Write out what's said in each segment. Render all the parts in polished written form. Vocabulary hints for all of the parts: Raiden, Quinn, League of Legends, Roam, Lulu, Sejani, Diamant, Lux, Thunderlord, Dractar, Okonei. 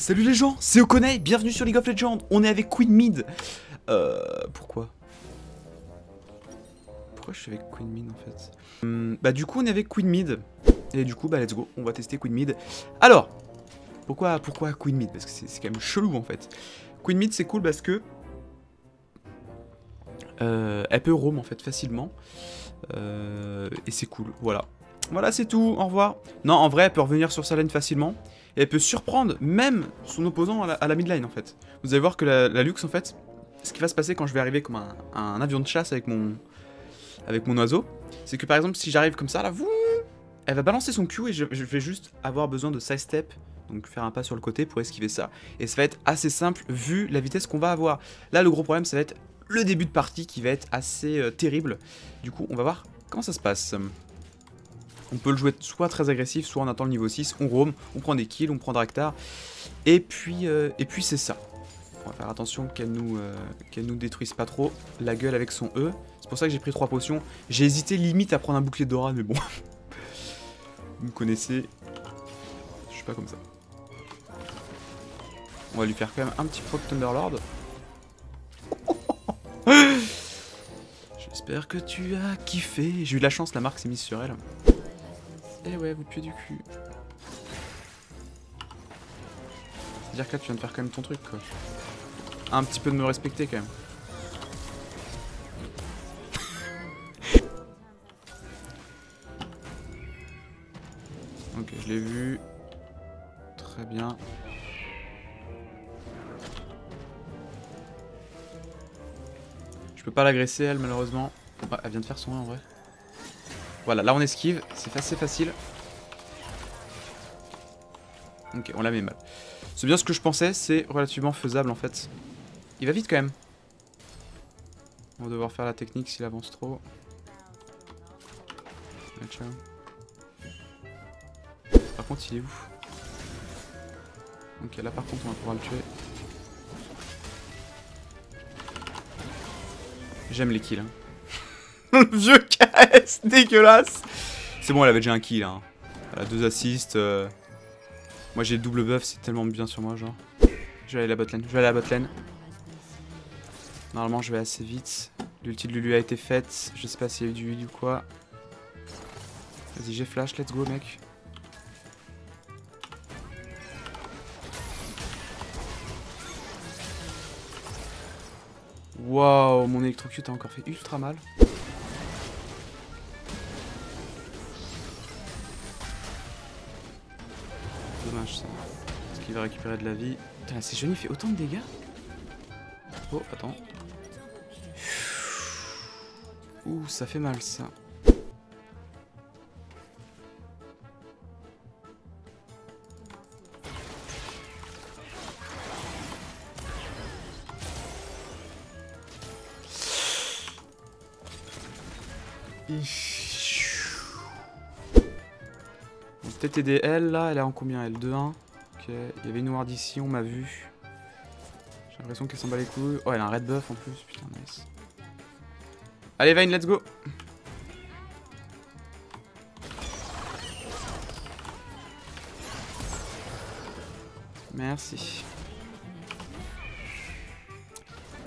Salut les gens, c'est Okonei, bienvenue sur League of Legends. On est avec Quinn Mid. Pourquoi je suis avec Quinn Mid en fait? Bah du coup on est avec Quinn Mid. Et du coup bah let's go, on va tester Quinn Mid. Alors, pourquoi Quinn Mid? Parce que c'est quand même chelou en fait. Quinn Mid c'est cool parce que elle peut roam en fait facilement. Et c'est cool, voilà. Voilà, c'est tout, au revoir. Non, en vrai, elle peut revenir sur sa lane facilement. Et elle peut surprendre même son opposant à la mid lane, en fait. Vous allez voir que la Lux, en fait, ce qui va se passer quand je vais arriver comme un avion de chasse avec mon oiseau, c'est que par exemple, si j'arrive comme ça, là, elle va balancer son Q et je vais juste avoir besoin de sidestep, donc faire un pas sur le côté pour esquiver ça. Et ça va être assez simple vu la vitesse qu'on va avoir. Là, le gros problème, ça va être le début de partie qui va être assez terrible. Du coup, on va voir comment ça se passe. On peut le jouer soit très agressif, soit on attend le niveau 6, on roam, on prend des kills, on prend Dractar. Et puis c'est ça. On va faire attention qu'elle nous détruise pas trop la gueule avec son E. C'est pour ça que j'ai pris 3 potions. J'ai hésité limite à prendre un bouclier d'aura, mais bon. Vous me connaissez. Je suis pas comme ça. On va lui faire quand même un petit proc Thunderlord. J'espère que tu as kiffé. J'ai eu de la chance, la marque s'est mise sur elle. Eh ouais, vous puez du cul. C'est-à-dire que là, tu viens de faire quand même ton truc, quoi. Un petit peu de me respecter, quand même. Ok, je l'ai vu. Très bien. Je peux pas l'agresser, elle, malheureusement. Ouais, elle vient de faire son 1, en vrai. Voilà, là on esquive, c'est assez facile. Ok, on la met mal. C'est bien ce que je pensais, c'est relativement faisable en fait. Il va vite quand même. On va devoir faire la technique s'il avance trop. Par contre il est où? Ok, là par contre on va pouvoir le tuer. J'aime les kills. Vieux KS dégueulasse. C'est bon, elle avait déjà un kill hein. Elle a 2 assists. Moi j'ai le double buff, c'est tellement bien sur moi genre. Je vais aller à la botlane, Normalement je vais assez vite. L'ulti de Lulu a été faite. Je sais pas s'il y a eu du heal ou quoi. Vas-y j'ai flash, let's go mec. Waouh, mon électrocute a encore fait ultra mal. Dommage ça. Parce qu'il va récupérer de la vie. Putain, c'est joli, il fait autant de dégâts. Oh, attends. Ouh, ça fait mal ça. Peut-être aider elle là, elle est en combien elle? 2-1. Ok, il y avait une ward ici, on m'a vu. J'ai l'impression qu'elle s'en bat les couilles. Oh, elle a un red buff en plus, putain, nice. Allez, Vayne, let's go! Merci.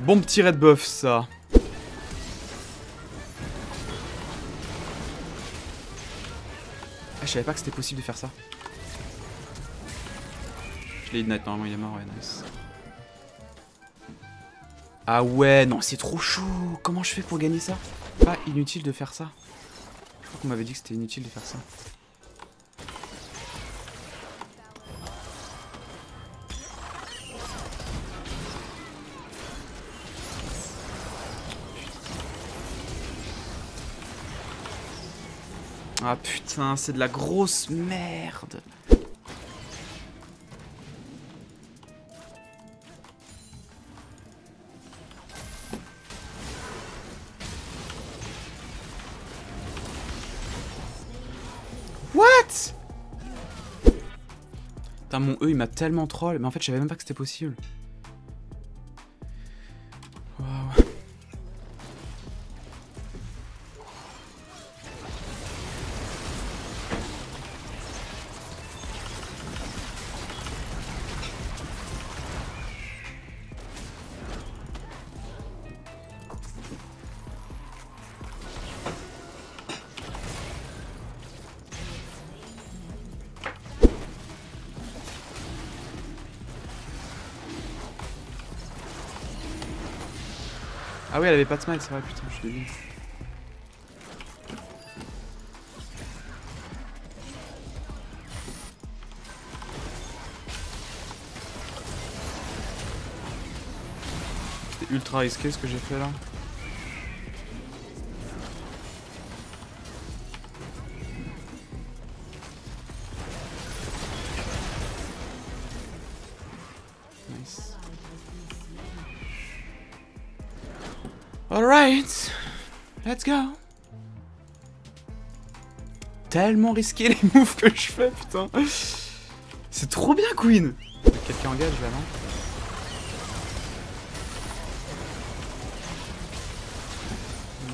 Bon petit red buff ça. Ah, je savais pas que c'était possible de faire ça. Je l'ai ignite, normalement il est mort, ouais, nice. Ah ouais, non, c'est trop chaud. Comment je fais pour gagner ça? Pas inutile de faire ça. Je crois qu'on m'avait dit que c'était inutile de faire ça. Ah putain, c'est de la grosse merde. What? Putain, mon E, il m'a tellement troll. Mais en fait, je savais même pas que c'était possible. Ah oui, elle avait pas de smite, c'est vrai, putain, je suis débile. C'était ultra risqué ce que j'ai fait là. Alright, let's go. Tellement risqué les moves que je fais, putain. C'est trop bien, Quinn. Quelqu'un engage là, non?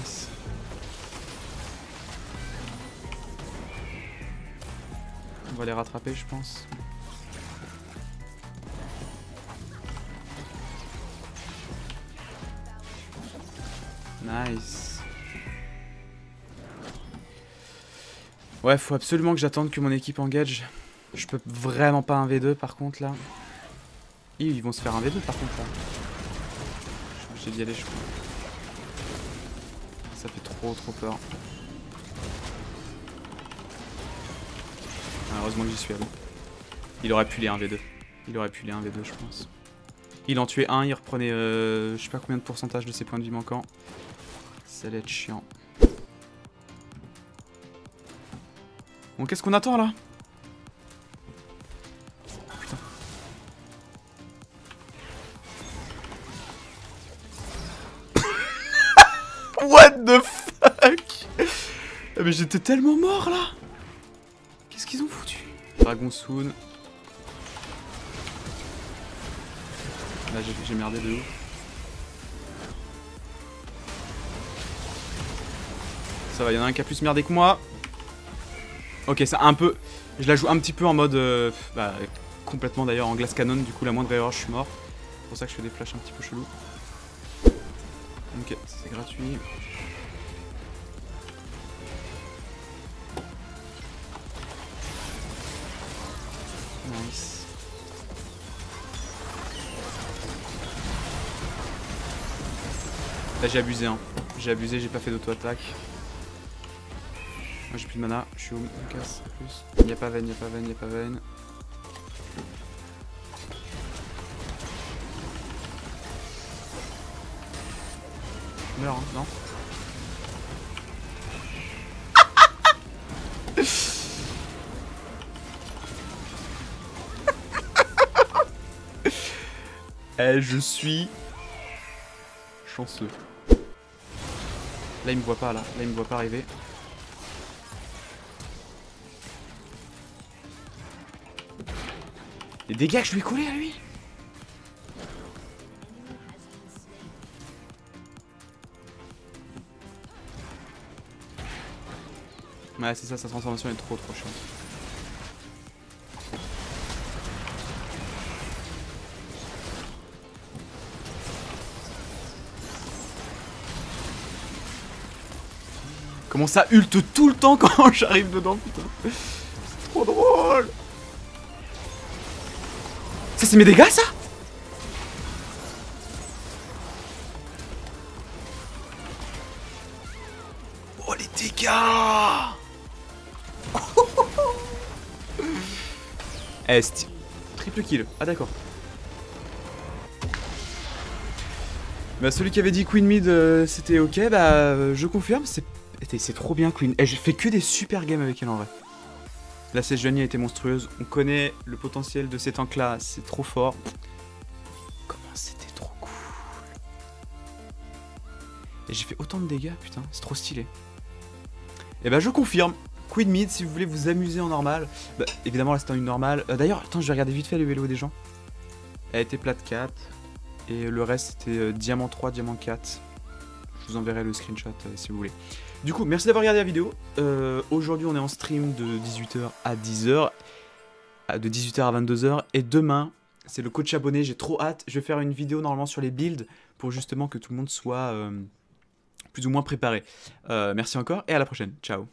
Nice. On va les rattraper, je pense. Nice. Ouais, faut absolument que j'attende que mon équipe engage. Je peux vraiment pas un V2 par contre là. Ils vont se faire un V2 par contre là. J'ai d'y aller, je crois. Ça fait trop peur. Ah, heureusement que j'y suis allé. Il aurait pu les 1v2. Il aurait pu les 1v2, je pense. Il en tuait un, il reprenait je sais pas combien de pourcentage de ses points de vie manquants. Ça allait être chiant. Bon, qu'est-ce qu'on attend là? Putain. What the fuck? Mais j'étais tellement mort là. Qu'est-ce qu'ils ont foutu? Dragon Soon. Là j'ai merdé de ouf. Ça va, il y en a un qui a plus merdé que moi. Ok, ça un peu... Je la joue un petit peu en mode... bah, complètement d'ailleurs en glace canon, du coup la moindre erreur je suis mort. C'est pour ça que je fais des flashs un petit peu chelous. Ok, c'est gratuit. Nice. Là j'ai abusé hein, j'ai abusé, j'ai pas fait d'auto-attaque. Moi j'ai plus de mana, je suis où, on casse plus. Y'a pas veine, y'a pas veine, y'a pas veine. Meurs hein, non. Eh, je suis... chanceux. Là il me voit pas là, là il me voit pas arriver. Les dégâts que je lui ai collés à lui. Ouais c'est ça, sa transformation est trop chiante. Comment ça ulte tout le temps quand j'arrive dedans, putain. C'est trop drôle. Ça c'est mes dégâts ça. Oh les dégâts. Est. Triple kill. Ah d'accord. Bah celui qui avait dit Queen Mid c'était ok, bah je confirme, c'est trop bien Queen. Et j'ai fait que des super games avec elle en vrai. La Sejani a été monstrueuse, on connaît le potentiel de ces tanks là, c'est trop fort. Comment c'était trop cool. Et j'ai fait autant de dégâts, putain, c'est trop stylé. Et bah je confirme, Queen Mid si vous voulez vous amuser en normal. Bah évidemment là c'était une normale. D'ailleurs, attends, je vais regarder vite fait le vélo des gens. Elle était plate 4. Et le reste c'était diamant 3, diamant 4. Je vous enverrai le screenshot si vous voulez. Du coup, merci d'avoir regardé la vidéo. Aujourd'hui, on est en stream de 18h à 10h. De 18h à 22h. Et demain, c'est le coach abonné. J'ai trop hâte. Je vais faire une vidéo normalement sur les builds pour justement que tout le monde soit plus ou moins préparé. Merci encore et à la prochaine. Ciao.